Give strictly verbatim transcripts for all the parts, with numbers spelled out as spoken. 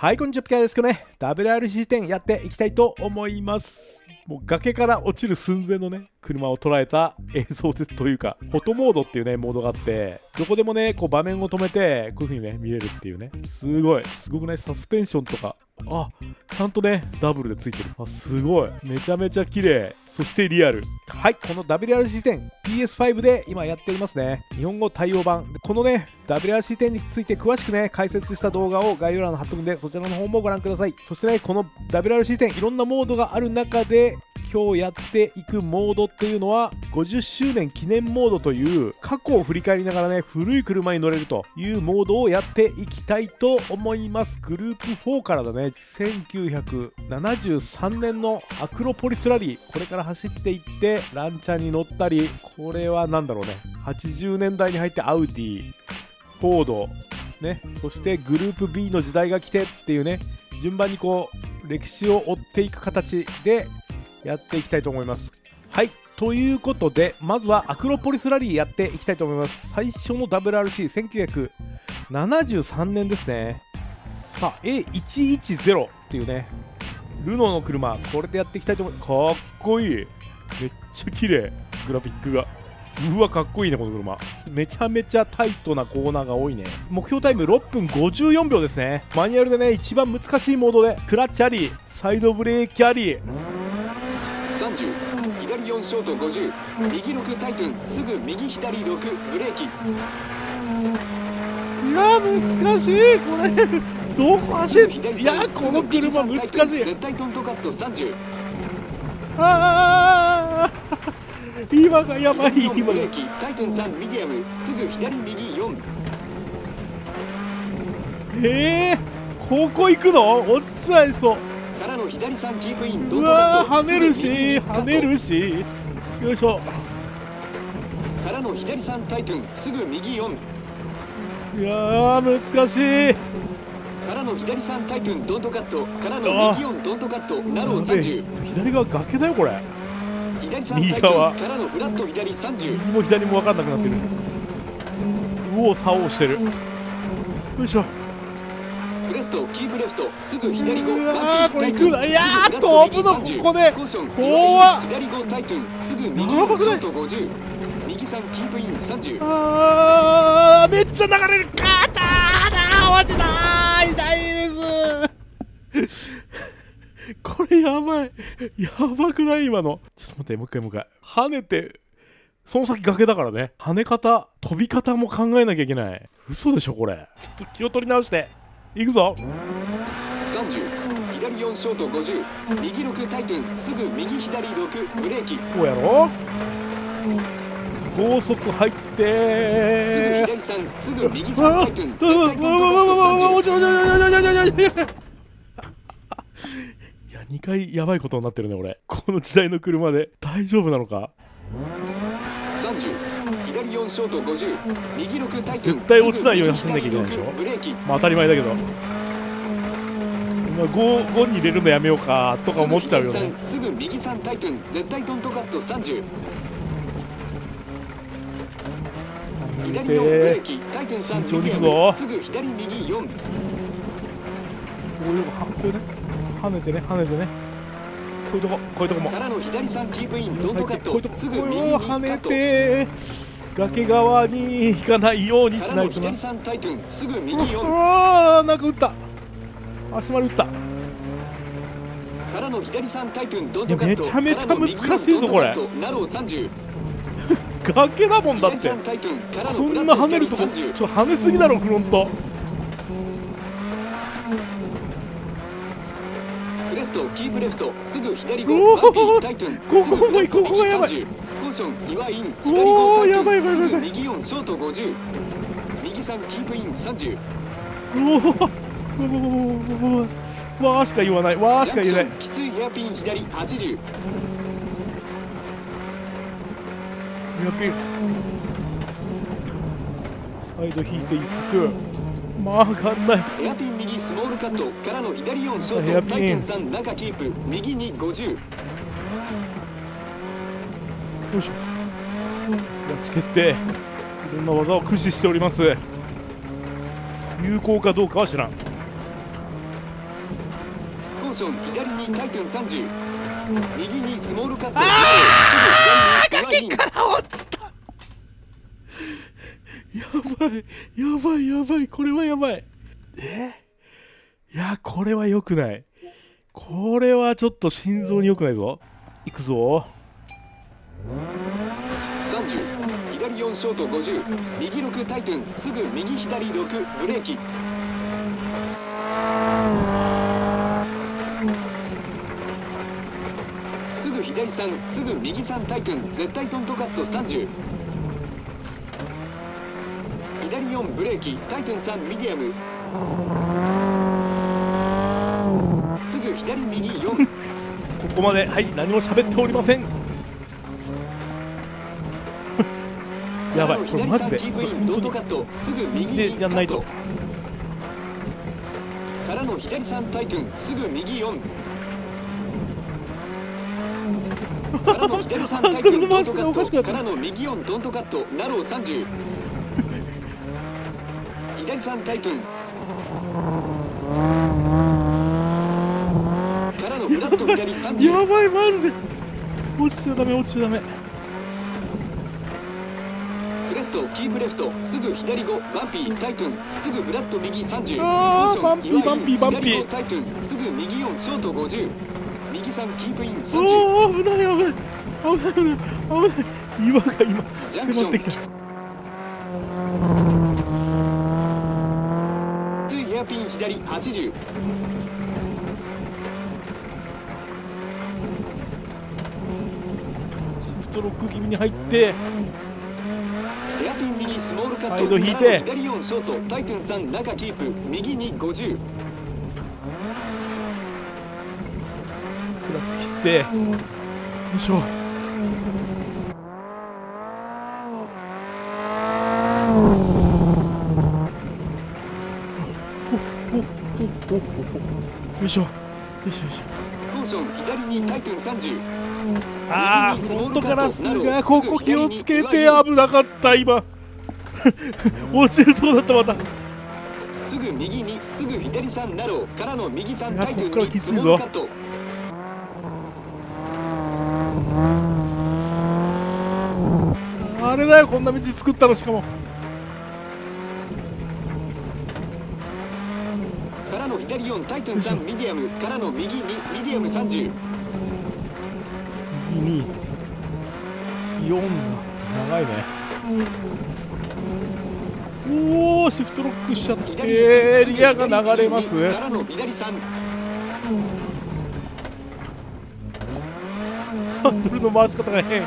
はい、こんにちは、ピカですけどね、ダブリューアールシーテン やっていきたいと思います。もう崖から落ちる寸前のね、車を捉えた映像でというか、フォトモードっていうね、モードがあって、どこでもね、こう場面を止めて、こういう風にね、見れるっていうね、すごい、すごくない？サスペンションとか、あ、ちゃんとね、ダブルでついてる。あ、すごい、めちゃめちゃ綺麗。そしてリアル。はい、この ダブリューアールシーテン、ピーエスファイブ で今やっていますね。日本語対応版。このね、ダブリューアールシーテン について詳しくね、解説した動画を概要欄に貼っとくんで、そちらの方もご覧ください。そしてね、この ダブリューアールシーテン、いろんなモードがある中で、今日やっていくモードっていうのは、ごじゅっしゅうねん記念モードという、過去を振り返りながらね、古い車に乗れるというモードをやっていきたいと思います。グループフォーからだね、せんきゅうひゃくななじゅうさんねんのアクロポリスラリー。これから走っていってランチャーに乗ったり、これは何だろうね、はちじゅうねんだいに入ってアウディ、フォードね、そしてグループ ビー の時代が来てっていうね、順番にこう歴史を追っていく形でやっていきたいと思います。はい、ということで、まずはアクロポリスラリーやっていきたいと思います。最初の ダブリューアールシー せんきゅうひゃくななじゅうさんねんですね。さあ エーひゃくじゅう っていうね、ルノーの車、これでやっていきたいと思います。かっこいい、めっちゃ綺麗、グラフィックが、うわかっこいいね、この車。めちゃめちゃタイトなコーナーが多いね。目標タイムろっぷんごじゅうよんびょうですね。マニュアルでね、一番難しいモードでクラッチあり、サイドブレーキあり、さんじゅう、左よんショートごじゅう、右ろくタイトン、すぐ右左ろくブレーキ。いや難しい、これどこ走る？いやこの車難しい。絶対トントカットさんじゅう。ああ今がやばい。今ブレーキタイトンさんミディアム、すぐ左右よん。ええー、ここ行くの？落ちちゃいそう。からの左さんキープイン。うわー、跳ねるし跳ねるし。よいしょ。からの左さんタイトン、すぐ右よん。いやー難しい。からの左さんタイトゥンドントカット、からの右よんドントカット、ナローさんじゅう。左側崖だよこれ。左さんタイトゥンからのフラット左さんじゅう。右も左も分かんなくなってる。うお差をしてる。よいしょ。プレストキープレフト、すぐ左ご。ああこれ行くな。いやーっと危ないここで。怖っ。左ごタイトゥン、すぐ右ごショートごじゅう。右さんキープインさんじゅう。ああめっちゃ流れる。カーターだー落ちたー。痛いですこれやばい、やばくない？今のちょっと待って、もう一回もう一回跳ねて、その先崖だからね、跳ね方飛び方も考えなきゃいけない。嘘でしょこれ。ちょっと気を取り直していくぞ。さんじゅう、左よんショートごじゅう、右ろくタイトゥン、すぐ右左ろくブレーキ。こうやろ、高速入ってー、すぐ右さんタイトゥン、絶対トントカットさんじゅう。いやにかいやばいことになってるね俺。この時代の車で大丈夫なのか。さんじゅう、左よんショートごじゅう、右ろくタイトゥン、絶対落ちないように走んなきゃいけないでしょ。まあ当たり前だけど、今 ご, ごに入れるのやめようかとか思っちゃうよね。すぐ右さんタイトゥン、絶対トントカットさんじゅう。左ブレーキタイトンさんミディアム、すぐ左右よん。跳ねてね跳ねてね、こういうとここういうとこも。からの左さんキープインドントカット、すぐ右に跳ねて、崖側に行かないようにしないとな。左さんタイトン、すぐ右よん。ああなんか打った、足丸打った。からの左さんタイトンドントカット、めちゃめちゃ難しいぞこれ。ナローさんじゅう、崖だもんだって。こんな跳ねるとこ、ちょっと跳ねすぎだろフロント。クレストキープレフト、すぐ左ごバンピータイトゥン、ここもここがやばい。コーション岩イン、左ごタイトゥン、すぐ右よんショートごじゅう、右さんキープインさんじゅう。おおわーしか言わない、わーしか言えない。きついヘアピン左はちじゅう。サイド引いて一足曲がんない。ヘアピン右スモールカット、からの左よんショートタイトンさん中キープ、右にごじゅう。よいしょ、やっつけていろんな技を駆使しております。有効かどうかは知らん。ション、左に回転さんじゅう、右にスモールカット。あー、崖から落ちた。やばいやばいやばい、これはやばい。え、いや、これは良くない。これはちょっと心臓に良くないぞ。いくぞ。さんじゅう、左よんショートごじゅう、右ろく回転、すぐ右左ろくブレーキ。すぐ左さん、すぐ右さん回転、絶対トントカットさんじゅう。左よんブレーキ、回転さんミディアム。すぐ左右よん。ここまではい何も喋っておりません。やばい、これマジででやんないと。からの左さんタイトゥン、すぐ右よん。からの左さんタイトゥンドントカット、からの右よんドントカットナローさんじゅう。左さんタイトゥンからのフラット左さんじゅう。やばい、マジで落ちちゃダメ、落ちちゃダメ。クレストキープレフト、すぐ左ごバンピータイトゥン、すぐフラット右さんじゅう。あー、バンピーバンピーバンピー。左ごタイトゥン、すぐ右よんショートごじゅう、右さんキープインさんじゅう。おー、危ない危ない危ない危ない、岩が今迫ってきた。ツーエアピン左はちじゅう。シフトロック気味に入ってサイド引いて左よんショートタイトゥンさん中キープ、右にごじゅう。クラッチ切ってよいしょ。よいしょよいしょよいしょ。モーション左にタイトゥンさんじゅう。ああ、フロントガラスがここ気をつけて、危なかった今。落ちるとこだったまた。すぐ右にすぐ左さんナロー、からの右さんタイトゥンにスモールカット。あれだよ、こんな道作ったの。しかもからの左よんタイトゥンさんミディアム、からの右にミディアムさんじゅう。右によん長いね。おー、シフトロックしちゃってリアが流れます。ハンドルの回し方が変。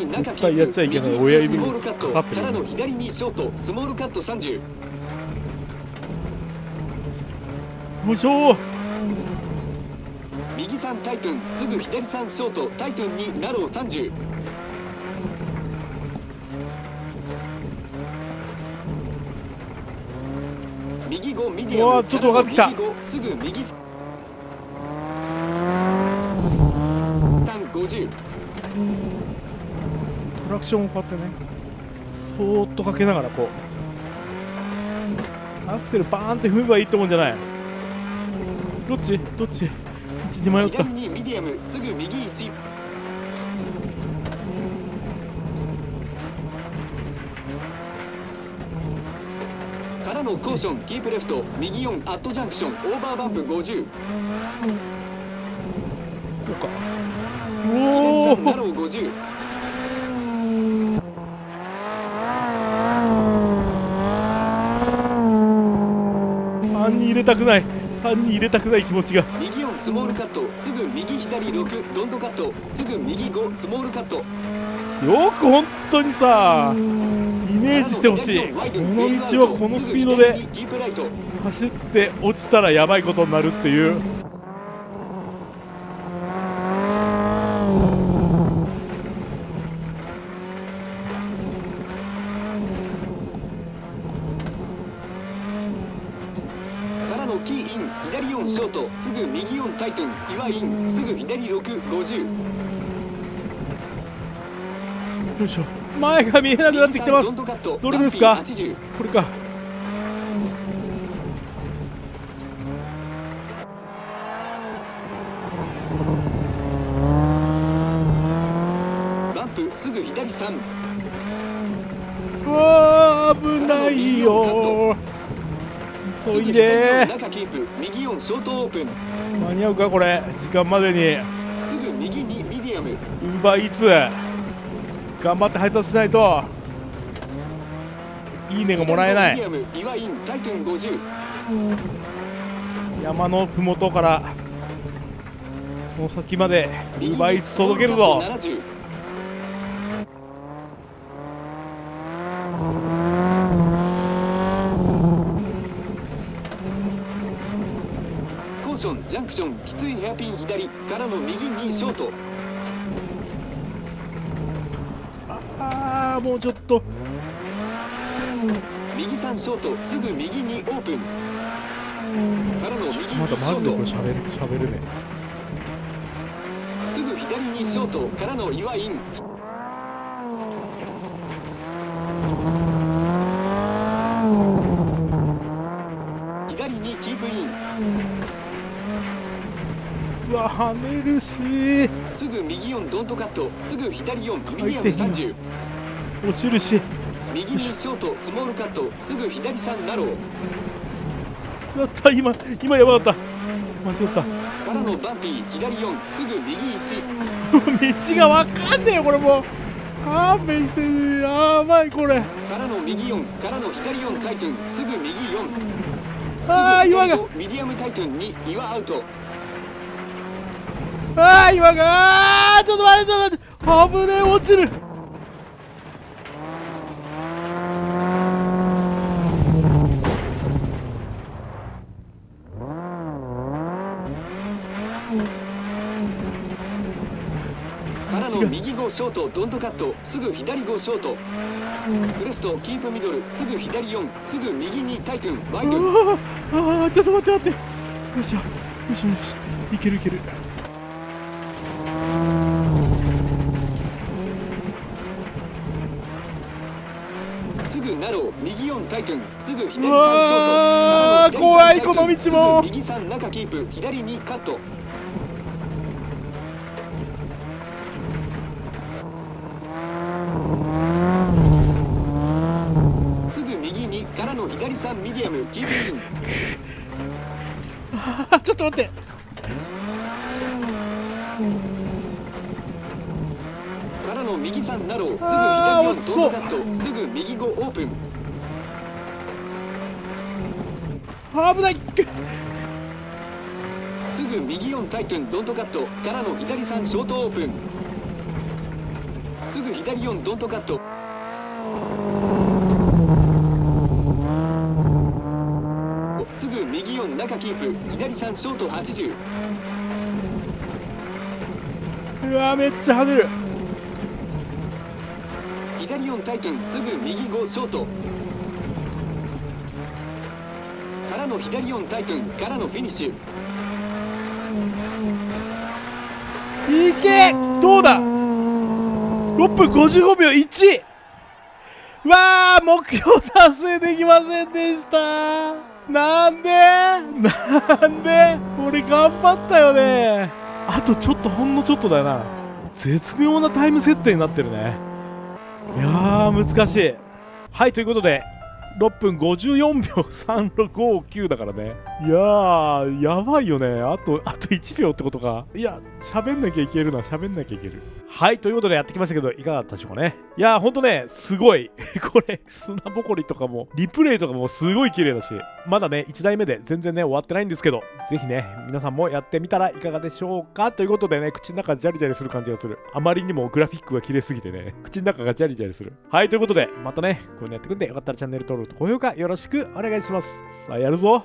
絶対やっちゃいけない、親指にかかってる。からの左にショートスモールカットさんじゅう。よいしょ。右さんタイトゥン、すぐ左さんショートタイトゥンにナローさんじゅう。右ごミディアム、ちょっと分かってきた。すぐ右さんごじゅう。トラクションをこうやってね、そーっとかけながらこうアクセルバーンって踏めばいいってもんじゃない。どっちどっち道に迷った。左にミディアム、すぐ右いち。からのコーションキープレフト、右よんアットジャンクションオーバーバンプごじゅう。こうか。おー、ナローごじゅう。さんに入れたくない、さんに入れたくない気持ちが。右よんスモールカット、すぐ右左ろくドントカット、すぐ右ごスモールカット。よく本当にさ、イメージしてほしい。この道をこのスピードで走って落ちたらやばいことになるっていう。すぐ右よんタイトゥン、岩イン、すぐ左ろく、ごじゅう。よいしょ、前が見えなくなってきてます。どれですか、これか。ランプすぐ左さん、あー危ないよ、急いで間に合うかこれ、時間までに。すぐ右にミディアム、ウーバーイーツ頑張って配達しないといいねがもらえない。山のふもとからこの先までウーバーイーツ届けるぞ。ジャンクションきついヘアピン左からの右にショート。ああもうちょっと右さんショート、すぐ右にオープンからの右にショート。まだマジでこれ喋る喋るね。すぐ左にショートからの岩イン。左にキープイン。うわ跳ねるし、すぐ右よんドントカット、すぐ左よんミディアムさんじゅう落ちるし、右にショートスモールカット、すぐ左さんナロー。やった今今やばかった、間違った。からのバンピー左よん、すぐ右いち 道がわかんねえよこれ、もう勘弁して、やばいこれ。からの右よんからの左よんタイトゥン、すぐ右よん。ああ岩がミディアムタイトゥンに岩アウト。ああ岩が、あーちょっと待ってちょっと待って、危ねえ落ちる。からの右ごショートドントカット、すぐ左ごショートクレストキープミドル、すぐ左よん、すぐ右にタイトゥンワイド。ああちょっと待って待って、よいしょよいしょよいしょ、いけるいける。右よんタイトゥン、すぐ左さんショート。ああ怖いこの道も。右さん中キープ、左にカット。すぐ右にからの左さんミディアムキープイン。あちょっと待って、からの右さんナロー、すぐ左よんドントカット、すぐ右ごオープン。危ないすぐ右よんタイトゥンドントカットからの左さんショートオープン、すぐ左よんドントカット。すぐ右よん中キープ、左さんショートはちじゅう。うわめっちゃ跳ねる。左よんタイトゥン、すぐ右ごショートからの左よんタイトゥンからのフィニッシュ。いけどうだ、ろっぷんごじゅうごびょう いち! わあ目標達成できませんでした。なんでなんで俺頑張ったよね。あとちょっとほんのちょっとだよな。絶妙なタイム設定になってるね。いやー難しい。はい、ということでろっぷんごじゅうよんびょうさんろくごきゅうだからね。いやーやばいよね。あとあといちびょうってことか。いや喋んなきゃいけるな、喋んなきゃいける。はい、ということでやってきましたけどいかがだったでしょうかね。いやーほんとねすごいこれ砂ぼこりとかもリプレイとかもすごい綺麗だし、まだねいちだいめで全然ね終わってないんですけど、ぜひね皆さんもやってみたらいかがでしょうか。ということでね、口の中ジャリジャリする感じがする。あまりにもグラフィックが綺麗すぎてね口の中がジャリジャリする。はい、ということでまたねこうやってくんで、よかったらチャンネル登録高評価よろしくお願いします。さあやるぞ。